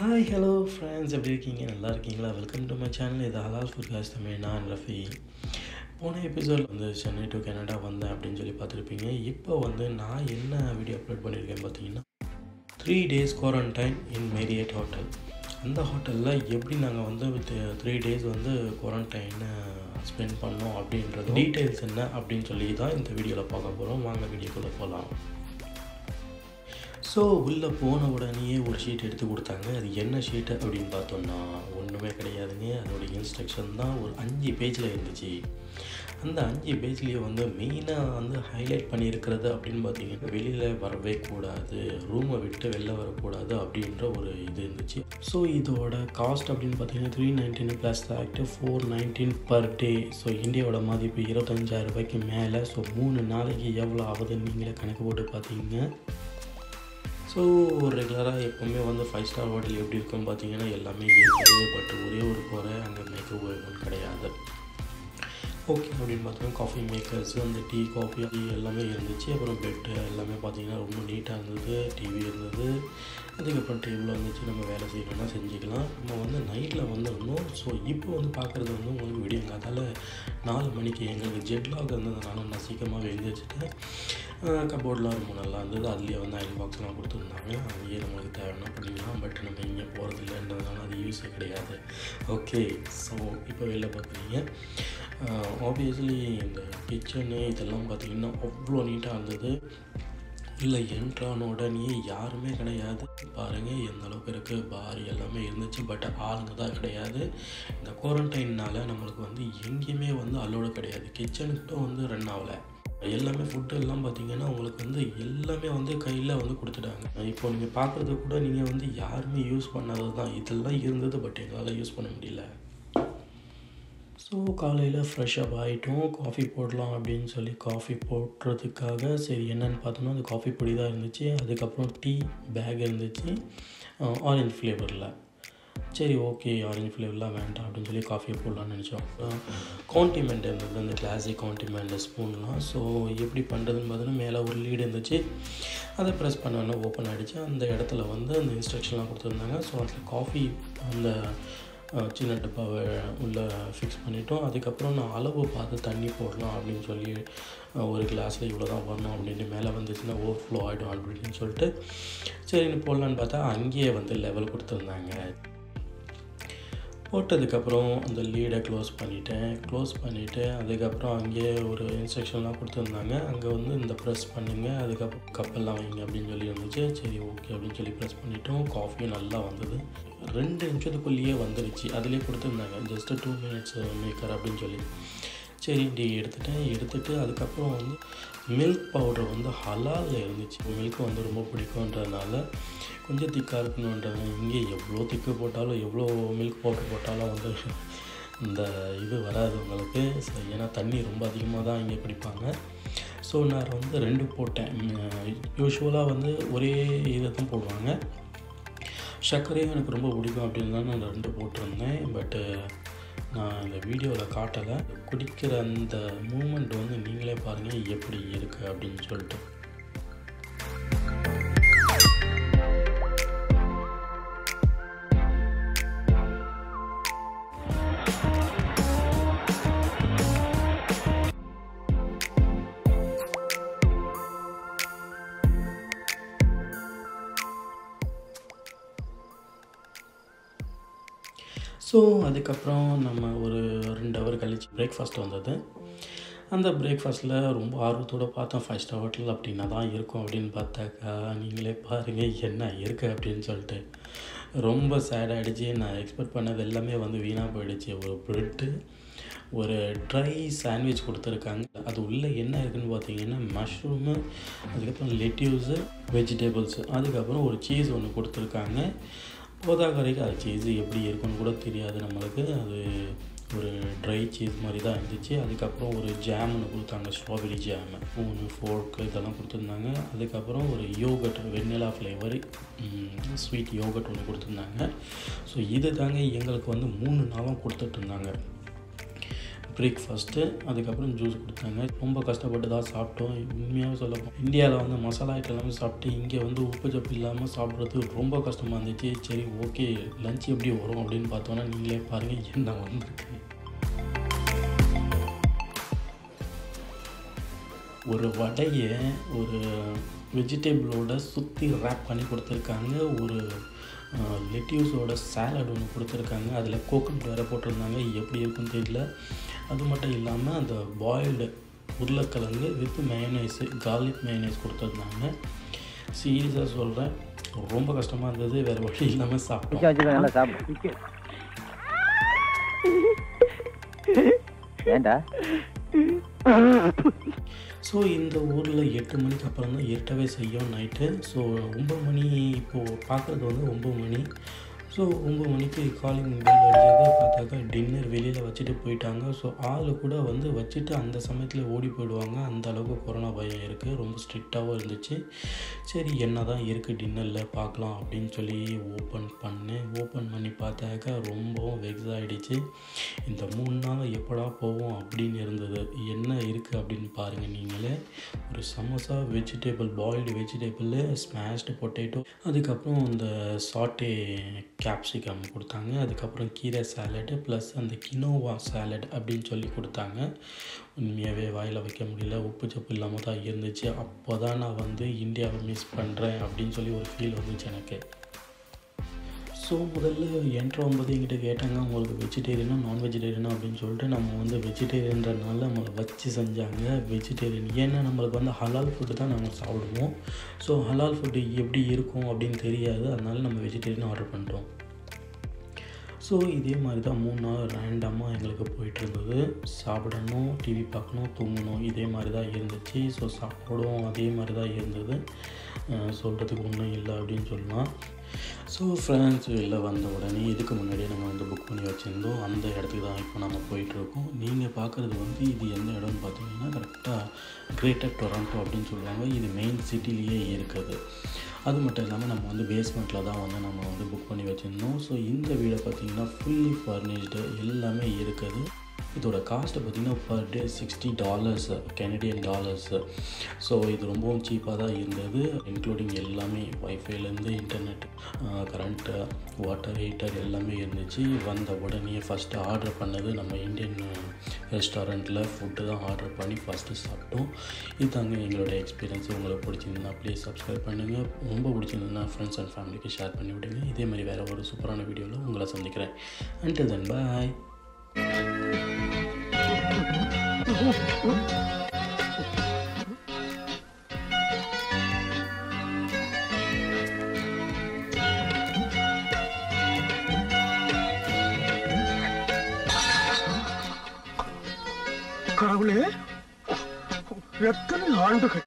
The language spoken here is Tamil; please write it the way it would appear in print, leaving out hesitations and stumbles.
ஹாய் ஹலோ ஃப்ரெண்ட்ஸ், எப்படி இருக்கீங்க? நல்லா இருக்கீங்களா? Welcome to my channel. இது ஹலால் ஃபுட் காய்ஸ் தமிழ். நான் ரஃபி. போன எபிசோடில் வந்து சென்னை டு கனடா வந்தேன் அப்படின்னு சொல்லி பார்த்துருப்பீங்க. இப்போ வந்து நான் என்ன வீடியோ அப்லோட் பண்ணியிருக்கேன் பார்த்தீங்கன்னா, 3 days quarantine in Marriott hotel. அந்த ஹோட்டலில் எப்படி நாங்கள் வந்து வித் 3 days வந்து குவாரண்டைனை ஸ்பெண்ட் பண்ணோம் அப்படின்றது டீட்டெயில்ஸ் என்ன அப்படின்னு சொல்லி தான் இந்த வீடியோவில் பார்க்க போகிறோம். வாங்க வீடியோக்குள்ளே போகலாம். ஸோ உள்ளே போன உடனேயே ஒரு ஷீட் எடுத்து கொடுத்தாங்க. அது என்ன ஷீட்டு அப்படின்னு பார்த்தோம்னா ஒன்றுமே கிடையாதுங்க. அதோடய இன்ஸ்ட்ரக்ஷன் தான் ஒரு 5 பேஜில் இருந்துச்சு. அந்த 5 பேஜ்லேயே வந்து மெயினாக வந்து ஹைலைட் பண்ணியிருக்கிறது அப்படின்னு பார்த்தீங்கன்னா, வெளியில் வரவே கூடாது, ரூமை விட்டு வெளில வரக்கூடாது அப்படின்ற ஒரு இது இருந்துச்சு. ஸோ இதோட காஸ்ட் அப்படின்னு பார்த்தீங்கன்னா 319 ப்ளஸ் ஆக்ட் 419 பர் டே. ஸோ இந்தியாவோட மதிப்பு 25,000 ரூபாய்க்கு மேலே. ஸோ 3 நாளைக்கு எவ்வளோ ஆகுதுன்னு நீங்களே கணக்கு போட்டு பார்த்தீங்க. ஸோ ரெகுலராக எப்போவுமே வந்து 5 ஸ்டார் ஹோட்டல் எப்படி இருக்குன்னு பார்த்தீங்கன்னா எல்லாமே இருக்குது. பட் ஒரே ஒரு குறை, அங்கே மேக்கப் ஒன்றும் கிடையாது. ஓகே அப்படின்னு பார்த்தீங்கன்னா காஃபி மேக்கர்ஸ், அந்த டீ காஃபி எல்லாமே இருந்துச்சு. அப்புறம் பெட்டு எல்லாமே பார்த்தீங்கன்னா ரொம்ப நீட்டாக இருந்தது. டிவி இருந்தது. அதுக்கப்புறம் டேபிள் வந்துச்சு. நம்ம வேலை செய்யணும்னா செஞ்சுக்கலாம். நம்ம வந்து நைட்டில் வந்துடணும். ஸோ இப்போ வந்து பார்க்குறது வந்து உங்களுக்கு விடியுங்க. அதால் 4 மணிக்கு எங்களுக்கு ஜெட்லாக் இருந்ததுனால நான் சீக்கிரமாக எழுந்திரிச்சிட்டேன். கபோர்டெலாம் ரொம்ப நல்லா இருந்தது. அதுலேயே வந்து அயன் பாக்ஸ்லாம் கொடுத்துருந்தாங்க. அங்கேயே நம்மளுக்கு தேவைன்னா பண்ணிக்கலாம். பட் நம்ம இங்கே போகிறது இல்லைன்றதுனால அது யூஸே கிடையாது. ஓகே, ஸோ இப்போ வெளில பார்க்குறீங்க. ஆப்வியஸ்லி இந்த கிச்சனு இதெல்லாம் பார்த்திங்கன்னா அவ்வளோ நீட்டாக இருந்தது. இல்லை என்ட்ரான உடனே யாருமே கிடையாது. பாருங்கள் எந்த அளவுக்கு இருக்குது. பார் எல்லாமே இருந்துச்சு. பட் ஆளுங்க தான் கிடையாது. இந்த குவாரண்டைன்னால் நம்மளுக்கு வந்து எங்கேயுமே வந்து அலோடு கிடையாது. கிச்சனுக்கிட்ட வந்து ரன் ஆகலை. எல்லாமே ஃபுட்டெல்லாம் பார்த்திங்கன்னா உங்களுக்கு வந்து எல்லாமே வந்து கையில் வந்து கொடுத்துட்டாங்க. இப்போ நீங்கள் பார்க்குறது கூட நீங்கள் வந்து யாருமே யூஸ் பண்ணாதது தான். இதெல்லாம் இருந்தது, பட் எங்களால் யூஸ் பண்ண முடியல. ஸோ காலையில் ஃப்ரெஷ்ஷப் ஆகிட்டோம். காஃபி போடலாம் அப்படின்னு சொல்லி காஃபி போடுறதுக்காக சரி என்னென்னு பார்த்தோம்னா அது காஃபி பொடி தான் இருந்துச்சு. அதுக்கப்புறம் டீ பேக் இருந்துச்சு ஆரஞ்சு ஃப்ளேவரில். சரி ஓகே, ஆரஞ்சு ஃப்ளேவர்லாம் வேண்டாம் அப்படின்னு சொல்லி காஃபியை போடலான்னு நினச்சோம். காண்டிமெண்ட் இருந்தது, அந்த கிளாசிக் காண்டிமெண்ட் ஸ்பூன்லாம். ஸோ எப்படி பண்ணுறதுன்னு பார்த்தீங்கன்னா மேலே ஒரு லீடு இருந்துச்சு. அதை ப்ரெஸ் பண்ணோன்னா ஓப்பன் ஆகிடுச்சு. அந்த இடத்துல வந்து அந்த இன்ஸ்ட்ரக்ஷன்லாம் கொடுத்துருந்தாங்க. ஸோ அந்த காஃபி அந்த சின்ன டப்பாவை உள்ளே ஃபிக்ஸ் பண்ணிட்டோம். அதுக்கப்புறம் நான் அளவு பார்த்து தண்ணி போடலாம் அப்படின்னு சொல்லி ஒரு கிளாஸில் இவ்வளோ தான் வரணும் அப்படின்னு மேலே வந்துச்சுன்னா ஓவர் ஃப்ளோ ஆகிடும் அப்படின்னு சொல்லிட்டு சரின்னு போடலான்னு பார்த்தா அங்கேயே வந்து லெவல் கொடுத்துருந்தாங்க. போட்டதுக்கப்புறம் அந்த லீடை க்ளோஸ் பண்ணிவிட்டு அதுக்கப்புறம் அங்கேயே ஒரு இன்ஸ்ட்ரக்ஷன்லாம் கொடுத்துருந்தாங்க. அங்கே வந்து இந்த ப்ரெஸ் பண்ணுங்கள், அதுக்கப்புறம் கப்பெல்லாம் வைங்க அப்படின்னு சொல்லி இருந்துச்சு. சரி ஓகே அப்படின்னு சொல்லி ப்ரெஸ் பண்ணிவிட்டோம். காஃபியும் நல்லா வந்தது. 2 நிமிஷத்துக்குள்ளேயே வந்துடுச்சு. அதிலே கொடுத்துருந்தாங்க ஜஸ்ட்டு 2 minutes மேக்கர் அப்படின்னு சொல்லி. சரி இப்படி எடுத்துகிட்டு அதுக்கப்புறம் வந்து மில்க் பவுடர் வந்து ஹலாலில் இருந்துச்சு. மில்க் வந்து ரொம்ப பிடிக்கும்ன்றதுனால கொஞ்சம் திக்காக இருக்கணுன்றாங்க. இங்கே எவ்வளோ திக்கு போட்டாலும் எவ்வளோ மில்க் பவுடர் போட்டாலும் வந்து இந்த இது வராது உங்களுக்கு. ஸோ ஏன்னா தண்ணி ரொம்ப அதிகமாக தான் இங்கே குடிப்பாங்க. ஸோ நான் வந்து 2 போட்டேன். யூஸ்வலாக வந்து ஒரே இதை தான் போடுவாங்க. சர்க்கரையும் எனக்கு ரொம்ப பிடிக்கும் அப்படின்னு தான் நான் 2 போட்டிருந்தேன். பட்டு நான் இந்த வீடியோவில் காட்டலை. குடிக்கிற அந்த மூமெண்ட் வந்து நீங்களே பாருங்கள் எப்படி இருக்குது அப்படின்னு சொல்லிட்டு. ஸோ அதுக்கப்புறம் நம்ம ஒரு 2 hour கழிச்சு பிரேக்ஃபாஸ்ட் வந்தது. அந்த பிரேக்ஃபாஸ்ட்டில் ரொம்ப ஆர்வத்தோடு பார்த்தோம் 5 ஸ்டார் ஹோட்டல் அப்படின்னா தான் இருக்கும் அப்படின்னு பார்த்தாக்கா நீங்களே பாருங்கள் என்ன இருக்குது அப்படின்னு சொல்லிட்டு ரொம்ப சேட் ஆகிடுச்சு. நான் எக்ஸ்பெக்ட் பண்ணது எல்லாமே வந்து வீணாக போயிடுச்சு. ஒரு ப்ரெட்டு, ஒரு ட்ரை சாண்ட்விச் கொடுத்துருக்காங்க. அது உள்ளே என்ன இருக்குதுன்னு பார்த்தீங்கன்னா மஷ்ரூமு, அதுக்கப்புறம் லெட்யூஸு, வெஜிடபிள்ஸு, அதுக்கப்புறம் ஒரு சீஸ் ஒன்று கொடுத்துருக்காங்க. போதாக்கரைக்கு அது சீஸ் எப்படி இருக்குன்னு கூட தெரியாது நம்மளுக்கு. அது ஒரு ட்ரை சீஸ் மாதிரி தான் இருந்துச்சு. அதுக்கப்புறம் ஒரு ஜாம் ஒன்று கொடுத்தாங்க, ஸ்ட்ராபெரி ஜாமு, 4 இதெல்லாம் கொடுத்துருந்தாங்க. அதுக்கப்புறம் ஒரு yogurt, vanilla flavour sweet yogurt ஒன்று கொடுத்துருந்தாங்க. ஸோ இது தாங்க எங்களுக்கு வந்து 3 நாளும் கொடுத்துட்ருந்தாங்க. breakfast, adukapram juice kuduthanga. Romba kashtapattadha saaptom. Unmaiya solla India la vanda masala item saapte inge vanda uppu jappu illama saapradhu romba kashtama irundhuchu. Seri okay lunch eppadi varum appdinu paathona neengale paarenga enna vandirukku. ஒரு வடையை ஒரு வெஜிடபிளோட சுற்றி ரேப் பண்ணி கொடுத்துருக்காங்க. ஒரு லெட்யூஸோட சாலட் ஒன்று கொடுத்துருக்காங்க. அதில் கோகனட் வேறு போட்டிருந்தாங்க. எப்படி இருக்குன்னு தெரியல. அது மட்டும் இல்லாமல் அந்த பாயில்டு உருளைக்கிழங்கு வித் மேயோனைஸு, கார்லிக் மேயோனைஸ் கொடுத்துருந்தாங்க. சீரியஸாக சொல்கிறேன், ரொம்ப கஷ்டமாக இருந்தது. வேறு வழி இல்லாமல் சாப்பிட்டோம். ஸோ இந்த ஊரில் 8 மணிக்கு அப்புறம் தான் எட்டவே செய்யும் நைட்டு. ஸோ 9 மணி இப்போது பார்க்குறது வந்து 9 மணி. ஸோ 9 மணிக்கு காலிங் பெல் அடிக்கிறது. பார்த்தாக்கா டின்னர் வெளியில் வச்சுட்டு போயிட்டாங்க. ஸோ ஆள் கூட வந்து வச்சுட்டு அந்த சமயத்தில் ஓடி போயிடுவாங்க. அந்த அளவுக்கு கொரோனா பயம் இருக்குது. ரொம்ப ஸ்ட்ரிக்டாகவும் இருந்துச்சு. சரி என்ன தான் இருக்குது டின்னரில் பார்க்கலாம் அப்படின்னு சொல்லி ஓப்பன் பண்ணி பார்த்தாக்கா ரொம்பவும் வெக்ஸ் ஆகிடுச்சு. இந்த 3 நாள் எப்படா போவோம் அப்படின்னு இருந்தது. என்ன இருக்குது அப்படின்னு பாருங்கள் நீங்களே. ஒரு samosa, vegetable, boiled vegetable, smashed potato, அதுக்கப்புறம் இந்த சாட்டே கேப்சிகம் கொடுத்தாங்க. அதுக்கப்புறம் கீரை சாலட் ப்ளஸ் அந்த கினோவா சாலட் அப்படின்னு சொல்லி கொடுத்தாங்க. உண்மையாகவே வாயில் வைக்க முடியல. உப்பு சப்பு இல்லாமல் தான் இருந்துச்சு. அப்போ தான் நான் வந்து இந்தியாவை மிஸ் பண்ணுறேன் அப்படின்னு சொல்லி ஒரு ஃபீல் வந்துச்சு எனக்கு. ஸோ முதல்ல என்ட்ரு ஆகும்போது என்கிட்ட கேட்டாங்க, உங்களுக்கு வெஜிடேரியனா நான் வெஜிடேரியனா அப்படின்னு சொல்லிட்டு. நம்ம வந்து வெஜிடேரியன்றதுனால நம்மளை வச்சு செஞ்சாங்க வெஜிடேரியன். ஏன்னா நம்மளுக்கு வந்து ஹலால் ஃபுட்டு தான் நம்ம சாப்பிடுவோம். ஸோ ஹலால் ஃபுட்டு எப்படி இருக்கும் அப்படின்னு தெரியாது. அதனால் நம்ம வெஜிடேரியன் ஆர்டர் பண்ணிட்டோம். ஸோ இதே மாதிரி தான் 3 நாள் ரேண்டமாக எங்களுக்கு போயிட்டுருந்தது. சாப்பிடணும், டிவி பார்க்கணும், தூங்கணும், இதே மாதிரி தான் இருந்துச்சு. ஸோ சாப்பிடும் அதே மாதிரி தான் இருந்தது. சொல்கிறதுக்கு ஒன்றும் இல்லை அப்படின்னு சொல்லலாம். ஸோ ஃப்ரான்ஸ் வெளியில் வந்த உடனே இதுக்கு முன்னாடியே நம்ம வந்து புக் பண்ணி வச்சுருந்தோம். அந்த இடத்துக்கு தான் இப்போ நம்ம போயிட்டுருக்கோம். நீங்கள் பார்க்குறது வந்து இது எந்த இடம்னு பார்த்தீங்கன்னா கரெக்டாக கிரேட்டர் டொராண்டோ அப்படின்னு சொல்லுவாங்க. இது மெயின் சிட்டிலேயே இருக்குது. அது மட்டும் இல்லாமல் நம்ம வந்து பேஸ்மெண்ட்டில் தான் வந்து நம்ம வந்து புக் பண்ணி வச்சுருந்தோம். ஸோ இந்த வீடை பார்த்திங்கன்னா ஃபுல்லி ஃபர்னிஷ்டு எல்லாமே இருக்குது. இதோட காஸ்ட்டு பார்த்திங்கன்னா per day $60 Canadian dollars. So இது ரொம்பவும் சீப்பாக தான் இருந்தது. இன்க்ளூடிங் எல்லாமே வைஃபைலேருந்து இன்டர்நெட், கரண்ட்டு, வாட்டர் ஹீட்டர் எல்லாமே இருந்துச்சு. வந்த உடனே ஃபஸ்ட்டு ஆர்டர் பண்ணது நம்ம இந்தியன் ரெஸ்டாரண்ட்டில் ஃபுட்டு தான் ஆர்டர் பண்ணி ஃபஸ்ட்டு சாப்பிட்டோம். இதுதாங்க எங்களோட எக்ஸ்பீரியன்ஸு. உங்களுக்கு பிடிச்சிருந்தா ப்ளீஸ் சப்ஸ்கிரைப் பண்ணுங்கள். ரொம்ப பிடிச்சிருந்ததுன்னா ஃப்ரெண்ட்ஸ் அண்ட் ஃபேமிலிக்கு ஷேர் பண்ணி விடுங்க. இதே மாதிரி வேறு ஒரு சூப்பரான வீடியோவில் உங்களை சந்திக்கிறேன். அண்டில் தென் பாய். Oh, கடவுளே, எத்தனை ஆண்டுகள்